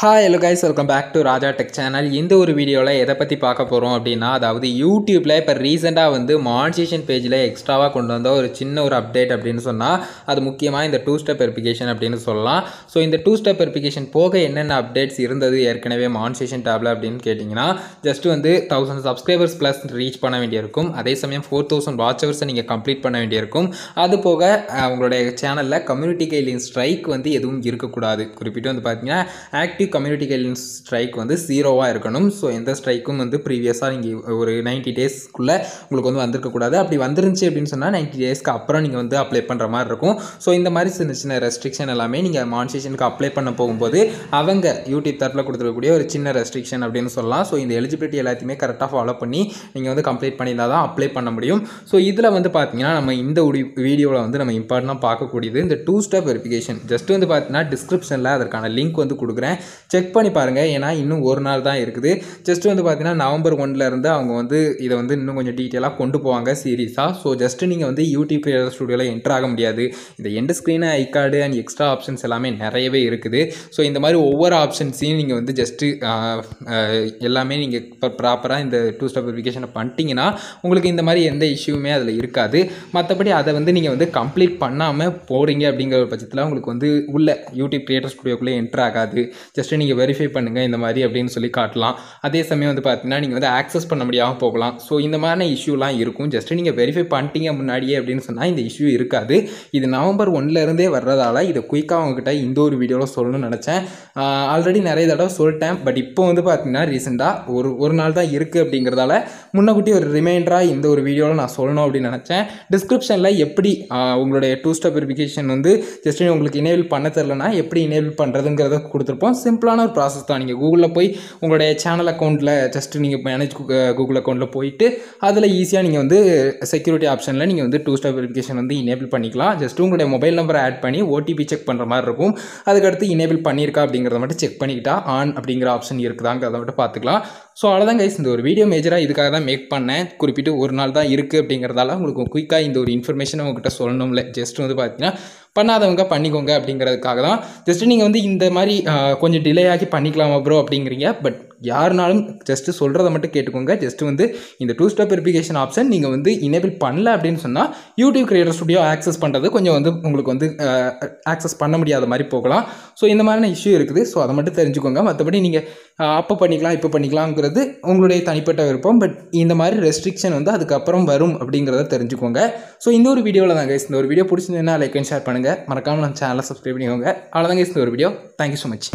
hi hello guys welcome back to Raja tech channel இந்த ஒரு வீடியோல எதை பத்தி பார்க்க போறோம் அப்படினா அதாவது YouTubeல இப்ப ரீசன்ட்டா வந்து மானிடைசேஷன் பேஜ்ல எக்ஸ்ட்ராவா கொண்டு வந்த ஒரு சின்ன ஒரு அப்டேட் அப்படினு சொன்னா அது முக்கியமா இந்த 2 ஸ்டெப் வெரிஃபிகேஷன் அப்படினு சொல்லலாம் சோ இந்த 2 ஸ்டெப் வெரிஃபிகேஷன் போக என்னென்ன அப்டேட்ஸ் இருந்தது ஏற்கனவே மானிடைசேஷன் டாப்ல அப்படினு கேட்டிங்கனா ஜஸ்ட் வந்து 1000 subscribers plus ரீச் பண்ண வேண்டியிருக்கும் அதே சமயம் 4000 வாட்ச் ஹவர்ஸ் நீங்க கம்ப்ளீட் பண்ண வேண்டியிருக்கும் அது போக உங்களுடைய சேனல்ல கம்யூனிட்டி கைலின் ஸ்ட்ரைக் வந்து எதுவும் இருக்க கூடாது குறிப்பிட்டு வந்து பாத்தீங்கன்னா ஆக்டிவ் community guidelines strike வந்து 0 ஆ இருக்கணும் சோ இந்த ஸ்ட்ரைக்கும் வந்து previous ஆ நீங்க ஒரு 90 days குள்ள உங்களுக்கு வந்து வந்திருக்க கூடாது அப்படி வந்திருந்துச்சு அப்படினு சொன்னா 90 days க்கு அப்புறம் நீங்க வந்து அப்ளை பண்ற மாதிரி இருக்கும் சோ இந்த மாதிரி சின்ன சின்ன ரெஸ்ட்ரிக்ஷன் எல்லாமே நீங்க மானிடைசேஷனுக்கு அப்ளை பண்ண போகும்போது அவங்க YouTube தரப்புல கொடுத்துருக்கக்கூடிய ஒரு சின்ன ரெஸ்ட்ரிக்ஷன் அப்படினு சொல்லலாம் சோ இந்த எலிஜிபிலிட்டி எல்லாத்தையுமே கரெக்ட்டா ஃபாலோ பண்ணி நீங்க வந்து கம்ப்ளீட் பண்ணினா தான் அப்ளை பண்ண முடியும் சோ இதுல வந்து பாத்தீங்கன்னா நம்ம இந்த வீடியோல வந்து நம்ம இம்பார்ட்டன்ட்டா பார்க்க கூடியது இந்த 2 ஸ்டெப் வெரிஃபிகேஷன் ஜஸ்ட் வந்து பாத்தீங்கன்னா டிஸ்கிரிப்ஷன்ல அதற்கான லிங்க் வந்து கொடுக்கிறேன் செக் பண்ணி பாருங்க ஏனா இன்னும் ஒரு நாள் தான் இருக்குது ஜஸ்ட் வந்து பாத்தீங்கன்னா நவம்பர் 1ல இருந்து அவங்க வந்து இத வந்து இன்னும் கொஞ்சம் டீடைலா கொண்டு போவாங்க சீரியஸா சோ ஜஸ்ட் நீங்க வந்து YouTube Creator Studioல என்டர் ஆக முடியாது இந்த எண்ட் ஸ்கிரீன் ஐகார்ட் and எக்ஸ்ட்ரா ஆப்ஷன்ஸ் எல்லாமே நிறையவே இருக்குது சோ இந்த மாதிரி ஒவ்வொரு ஆப்ஷன்ஸையும் நீங்க வந்து ஜஸ்ட் எல்லாமே நீங்க ப்ராப்பரா இந்த 2 ஸ்டெப் வெரிஃபிகேஷனை பண்ணிட்டீங்கனா உங்களுக்கு இந்த மாதிரி எந்த இஷ்யூமே அதுல இருக்காது மத்தபடி அத வந்து நீங்க வந்து கம்ப்ளீட் பண்ணாம போறீங்க அப்படிங்கற பட்சத்துல உங்களுக்கு வந்து உள்ள YouTube Creator Studioக்குள்ள என்டர் ஆகாது जस्ट நீங்க வெரிஃபை பண்ணுங்க இந்த மாதிரி அப்படினு சொல்லி காட்டலாம் அதே சமயம் வந்து பாத்தீனா நீங்க வந்து access பண்ண முடியாம போகலாம் சோ இந்த மாதிரி இஷ்யூலாம் இருக்கும் ஜஸ்ட் நீங்க வெரிஃபை பண்ணிட்டீங்க முன்னாடியே அப்படினு சொன்னா இந்த இஷ்யூ இருக்காது இது நவம்பர் 1 ல இருந்தே வரதால இத குயிக்கா உங்ககிட்ட இந்த ஒரு வீடியோல சொல்லணும் நினைச்சேன் ஆல்ரெடி நிறைய தடவை சொல்லிட்டேன் பட் இப்போ வந்து பாத்தீனா ரீசன்ட்டா ஒரு நாள் தான் இருக்கு அப்படிங்கறதால முன்னகுட்டி ஒரு ரிமைண்டரா இந்த ஒரு வீடியோல நான் சொல்லணும் அப்படி நினைச்சேன் டிஸ்கிரிப்ஷன்ல எப்படி உங்களுடைய 2 ஸ்டெப் வெரிஃபிகேஷன் வந்து ஜஸ்ட் உங்களுக்கு எனேபிள் பண்ண தெரியலனா எப்படி எனேபிள் பண்றதுங்கறத கொடுத்திருப்போம் சிம்பிளான ஒரு process தான் நீங்க கூகுள்ல போய் உங்களுடைய சேனல் அக்கவுண்ட்ல ஜஸ்ட் நீங்க மேனேஜ் கூகுள் அக்கவுண்ட்ல போயிடு அதுல ஈஸியா நீங்க வந்து செக்யூரிட்டி ஆப்ஷன்ல நீங்க வந்து 2 ஸ்டெப் வெரிஃபிகேஷன் வந்து எனேபிள் பண்ணிக்கலாம் ஜஸ்ட் உங்களுடைய மொபைல் நம்பர் ஆட் பண்ணி OTP செக் பண்ற மாதிரி இருக்கும் அதுக்கு அடுத்து எனேபிள் பண்ணிருக்கா அப்படிங்கறத மட்டும் செக் பண்ணிட்டா ஆன் அப்படிங்கற ஆப்ஷன் இருக்குதாங்கறத மட்டும் பாத்துக்கலாம் சோ அவ்வளவுதான் गाइस இந்த ஒரு வீடியோ மேஜரா இதுக்காக தான் மேக் பண்ணேன் குறிப்பிட்டு ஒரு நாள் தான் இருக்கு அப்படிங்கறதால உங்களுக்கு குயிக்கா இந்த ஒரு இன்ஃபர்மேஷன் உங்ககிட்ட சொல்லணும்ல ஜஸ்ட் வந்து பாத்தீனா பண்ணாதவங்க பண்ணிக்கோங்க அப்படிங்கிறதுக்காக தான் ஜஸ்ட் நீங்க வந்து இந்த மாதிரி கொஞ்சம் டிலே ஆகி பண்ணிக்கலாமா ப்ரோ அப்படிங்கறீங்க பட் யாருனாலும் ஜஸ்ட் சொல்றத மட்டும் கேட்டுக்கோங்க ஜஸ்ட் வந்து இந்த 2 ஸ்டெப் வெரிஃபிகேஷன் ஆப்ஷன் நீங்க வந்து எனேபிள் பண்ணல அப்படினு சொன்னா YouTube Creator Studio ஆக்சஸ் பண்றது கொஞ்சம் வந்து உங்களுக்கு வந்து ஆக்சஸ் பண்ண முடியாத மாதிரி போகலாம் சோ இந்த மாதிரியான இஷ்யூ இருக்குது சோ அத மட்டும் தெரிஞ்சுக்கோங்க மத்தபடி நீங்க அப்ப பண்ணிக்கலாம் இப்ப பண்ணிக்கலாம்ங்கிறது உங்களுடைய தனிப்பட்ட விருப்பம் பட் இந்த மாதிரி ரெஸ்ட்ரிக்ஷன் வந்து அதுக்கு அப்புறம் வரும் அப்படிங்கறத தெரிஞ்சுக்கோங்க சோ இந்த ஒரு வீடியோல தான் गाइस இந்த ஒரு வீடியோ பிடிச்சிருந்தா லைக் and ஷேர் பண்ணுங்க மறக்காம நம்ம சேனலை சப்ஸ்கிரைப் பண்ணிக்கோங்க அவ்வளவுதான் गाइस இந்த ஒரு video thank you so much